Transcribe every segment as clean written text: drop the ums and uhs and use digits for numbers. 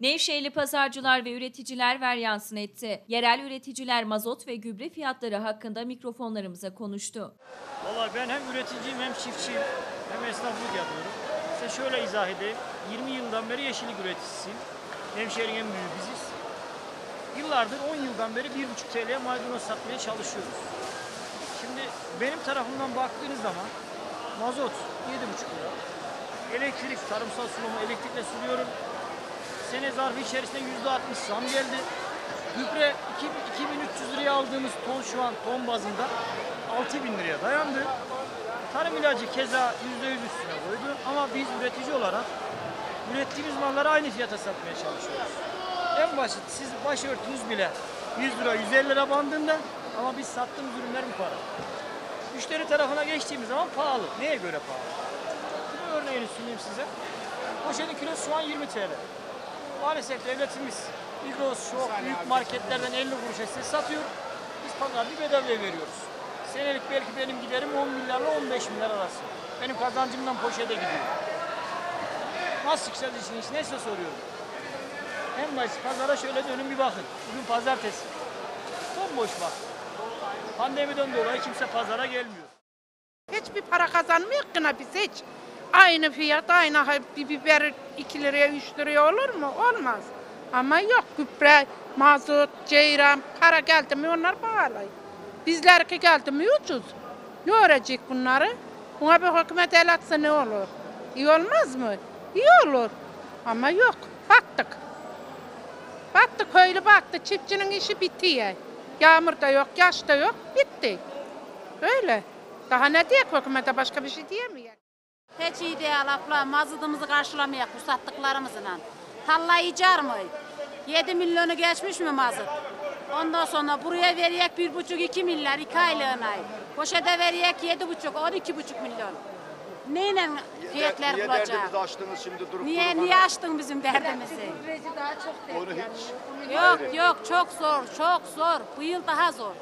Nevşehirli pazarcılar ve üreticiler veryansın etti. Yerel üreticiler mazot ve gübre fiyatları hakkında mikrofonlarımıza konuştu. Vallahi ben hem üreticiyim hem çiftçiyim hem esnaflık yapıyorum. Size şöyle izah edeyim. 20 yıldan beri yeşillik üreticisiyim. Nevşehir'in en büyüğü biziz. Yıllardır 10 yıldan beri 1,5 TL'ye maydanoz satmaya çalışıyoruz. Şimdi benim tarafımdan baktığınız zaman mazot 7,5 lira. Elektrik, tarımsal sulumu elektrikle suluyorum. Sene zarfı içerisinde %60 zam geldi. Gübre 2300 liraya aldığımız ton şu an ton bazında 6000 liraya dayandı. Tarım ilacı keza %100 üstüne koydu. Ama biz üretici olarak ürettiğimiz malları aynı fiyata satmaya çalışıyoruz. En basit siz başörtünüz bile 100 lira 150 lira bandında ama biz sattığımız ürünler bu para. Müşteri tarafına geçtiğimiz zaman pahalı. Neye göre pahalı? Bir örneğini sunayım size. Poşetin kilosu şu an 20 TL. Maalesef devletimiz Migros, Şok, büyük marketlerden 50 kuruşa size satıyor. Biz pazarlığı bedavaya veriyoruz. Senelik belki benim giderim 10 milyarla 15 milyar arası. Benim kazancımdan poşete gidiyor. Nasıl çıkacağız işin içine ise soruyorum. En basit pazara şöyle dönün bir bakın. Bugün pazartesi. Bomboş bak. Pandemiden dolayı kimse pazara gelmiyor. Hiçbir para kazanmıyor ki biz hiç. Aynı fiyat, aynı bir biber 2 liraya 3 liraya olur mu? Olmaz. Ama yok gübre, mazot, ceyran, para geldi mi onlar pahalı. Bizlerki geldi mi ucuz. Ne öğrecek bunları? Buna bir hükümet el atsa ne olur? İyi olmaz mı? İyi olur. Ama yok. Baktık. Baktık öyle baktı. Çiftçinin işi bitiyor. Yağmur da yok, yaş da yok. Bitti. Öyle. Daha ne diyecek hükümete başka bir şey diyemiyor. Hiç iyi değil abla, mazıdımızı karşılamayacak bu sattıklarımızla. Talla icar mı? 7 milyonu geçmiş mi mazıt? Ondan sonra buraya veriyek 1,5-2 milyar, 2 aylığına. Poşete veriyek 7,5-12,5 milyon. Neyle fiyatlar bulacak? Niye derdimizi açtınız şimdi durup niye açtın bizim derdimizi? Süreci daha çok değil. Onu hiç. Yok çok zor, çok zor. Bu yıl daha zor.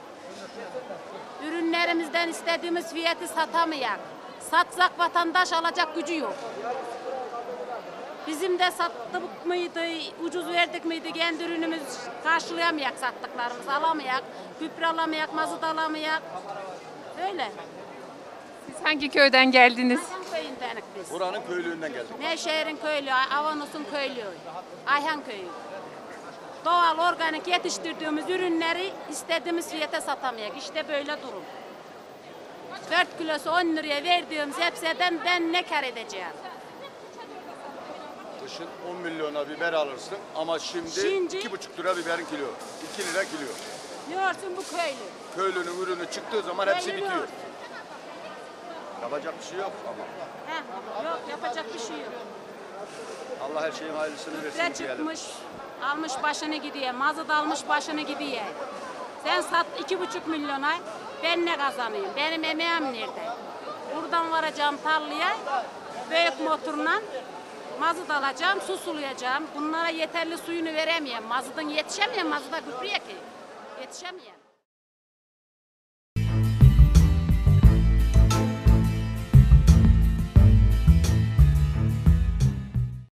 Ürünlerimizden istediğimiz fiyatı satamayak. Satsak vatandaş alacak gücü yok. Bizim de sattık mıydı, ucuz verdik miydi kendi ürünümüz karşılayamayak sattıklarımızı alamayak, gübre alamayak, mazot alamayak. Öyle. Siz hangi köyden geldiniz? Ayhan köyündeniz biz. Buranın köylüğünden geldik. Nevşehir'in köylüğü, Avanos'un köylüğü, Ayhan köyü. Doğal, organik yetiştirdiğimiz ürünleri istediğimiz fiyata satamayak. İşte böyle durum. 4 kilosu 10 liraya verdiğimiz hepsinden ben ne kar edeceğim? Kışın 10 milyona biber alırsın ama şimdi 2,5 lira biberin kilo, 2 lira kilo. Diyorsun bu köylü. Köylünün ürünü çıktığı zaman köylü hepsi bitiyor. Diyor. Yapacak bir şey yok ama. Heh, yok yapacak bir şey yok. Allah her şeyin hayırlısını versin diyelim. Gübre çıkmış, almış başını gidiyor, mazot almış başını gidiyor. Sen sat 2,5 milyona. Ben ne kazanayım? Benim emeğim nerede? Buradan varacağım tarlaya, büyük motorla mazot alacağım, su sulayacağım. Bunlara yeterli suyunu veremeyeyim. Mazotun yetişemeyeyim, mazota gübreye ki. Yetişemeyeyim.